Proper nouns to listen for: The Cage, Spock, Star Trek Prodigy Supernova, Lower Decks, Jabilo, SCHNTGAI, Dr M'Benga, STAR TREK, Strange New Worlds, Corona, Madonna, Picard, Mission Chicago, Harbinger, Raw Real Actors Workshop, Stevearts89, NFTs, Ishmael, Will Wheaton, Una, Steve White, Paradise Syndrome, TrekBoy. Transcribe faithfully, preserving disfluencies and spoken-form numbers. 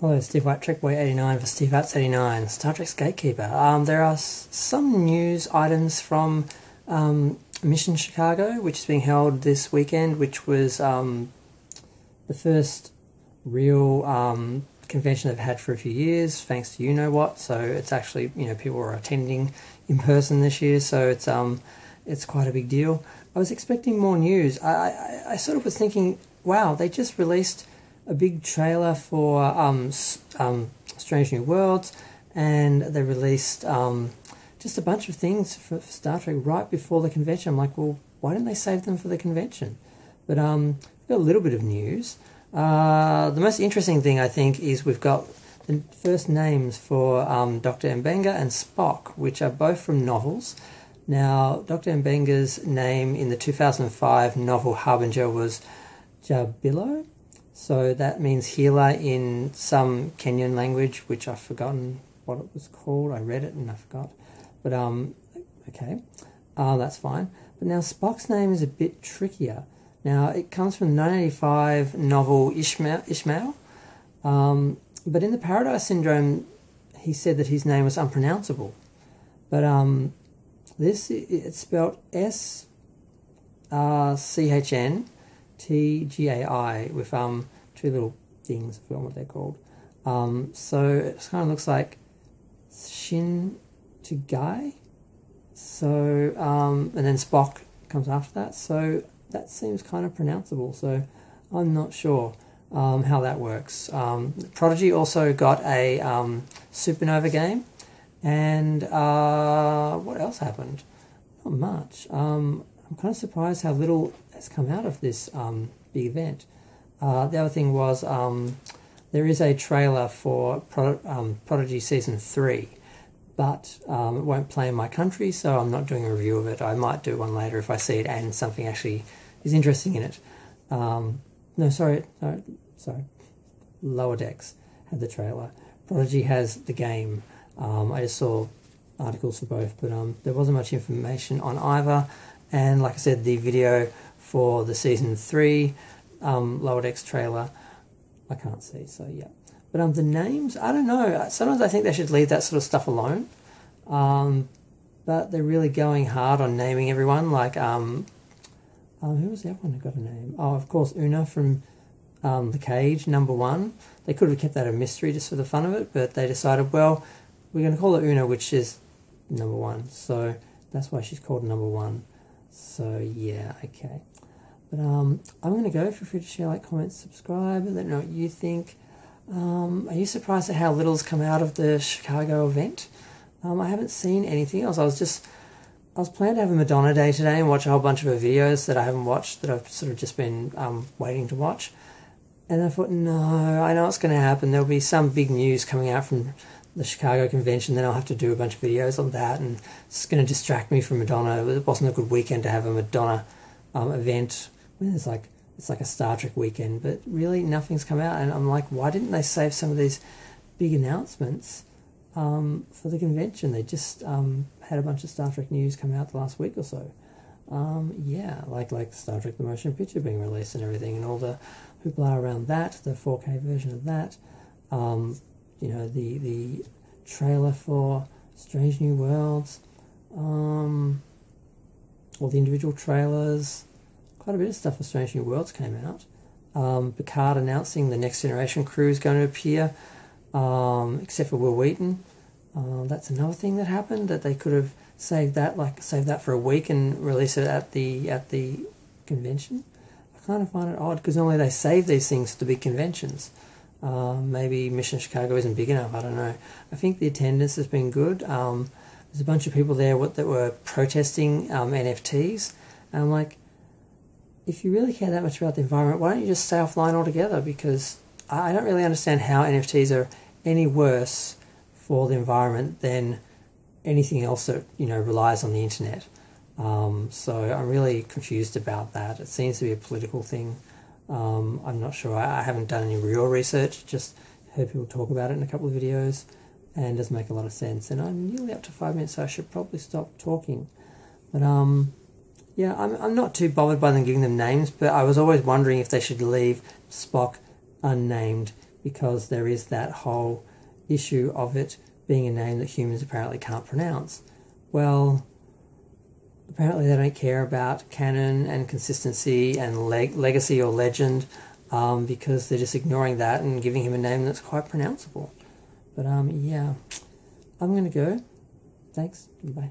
Hello, Steve White, TrekBoy eighty-nine for Stevearts eighty-nine, Star Trek's Gatekeeper. Um, there are s some news items from um, Mission Chicago, which is being held this weekend, which was um, the first real um, convention they've had for a few years, thanks to you know what. So it's actually, you know, people are attending in person this year, so it's um, it's quite a big deal. I was expecting more news. I, I, I sort of was thinking, wow, they just released a big trailer for um, um, Strange New Worlds, and they released um, just a bunch of things for, for Star Trek right before the convention. I'm like, well, why didn't they save them for the convention? But um, we've got a little bit of news. Uh, the most interesting thing, I think, is we've got the first names for um, Dr M'Benga and Spock, which are both from novels. Now, Dr M'Benga's name in the two thousand five novel Harbinger was Jabilo. So that means healer in some Kenyan language, which I've forgotten what it was called. I read it and I forgot. But, um, okay, uh, that's fine. But now Spock's name is a bit trickier. Now, it comes from the nineteen eighty-five novel Ishmael. Ishmael. Um, but in the Paradise Syndrome, he said that his name was unpronounceable. But um, this, it's spelled S C H N. T G A I with um two little things, I forgot what they're called. Um, so it kind of looks like Shin to Guy. So um, and then Spock comes after that. So that seems kind of pronounceable. So I'm not sure um, how that works. Um, Prodigy also got a um, Supernova game, and uh, what else happened? Not much. Um, I'm kind of surprised how little has come out of this um, big event. Uh, the other thing was um, there is a trailer for Pro um, Prodigy Season three, but um, it won't play in my country, so I'm not doing a review of it. I might do one later if I see it and something actually is interesting in it. Um, no, sorry, no, sorry. Lower Decks had the trailer. Prodigy has the game. Um, I just saw articles for both, but um, there wasn't much information on either. And like I said, the video for the Season three um, Lower Decks trailer, I can't see, so yeah. But um, the names, I don't know. Sometimes I think they should leave that sort of stuff alone. Um, but they're really going hard on naming everyone. Like, um, um, who was the other one that got a name? Oh, of course, Una from um, The Cage, number one. They could have kept that a mystery just for the fun of it, but they decided, well, we're going to call her Una, which is number one. So that's why she's called number one. So yeah, okay. But um, I'm going to go. Feel free to share, like, comment, subscribe, and let me know what you think. Um, are you surprised at how little's come out of the Chicago event? Um, I haven't seen anything else. I was just, I was planning to have a Madonna day today and watch a whole bunch of her videos that I haven't watched, that I've sort of just been um, waiting to watch. And I thought, no, I know it's going to happen. There'll be some big news coming out from the Chicago convention, then I'll have to do a bunch of videos on that, and it's going to distract me from Madonna. It wasn't a good weekend to have a Madonna um, event. When it's like it's like a Star Trek weekend, but really nothing's come out, and I'm like, why didn't they save some of these big announcements um, for the convention? They just um, had a bunch of Star Trek news come out the last week or so. Um, yeah, like like Star Trek the motion picture being released and everything, and all the hoopla around that, the four K version of that. Um, You know, the the trailer for Strange New Worlds, um, all the individual trailers, quite a bit of stuff for Strange New Worlds came out. Um, Picard announcing the Next Generation crew is going to appear, um, except for Will Wheaton. Uh, that's another thing that happened, that they could have saved that, like saved that for a week and release it at the at the convention. I kind of find it odd because normally they save these things to big conventions. Uh, maybe Mission Chicago isn't big enough, I don't know. I think the attendance has been good. Um, there's a bunch of people there what, that were protesting um, N F Ts. And I'm like, if you really care that much about the environment, why don't you just stay offline altogether? Because I don't really understand how N F Ts are any worse for the environment than anything else that, you know, relies on the internet. Um, so I'm really confused about that. It seems to be a political thing. Um, I'm not sure. I, I haven't done any real research, just heard people talk about it in a couple of videos, and it doesn't make a lot of sense. And I'm nearly up to five minutes, so I should probably stop talking. But um, yeah, I'm, I'm not too bothered by them giving them names, but I was always wondering if they should leave Spock unnamed because there is that whole issue of it being a name that humans apparently can't pronounce. Well, apparently they don't care about canon and consistency and leg legacy or legend, um, because they're just ignoring that and giving him a name that's quite pronounceable. But um, yeah, I'm going to go. Thanks. Bye.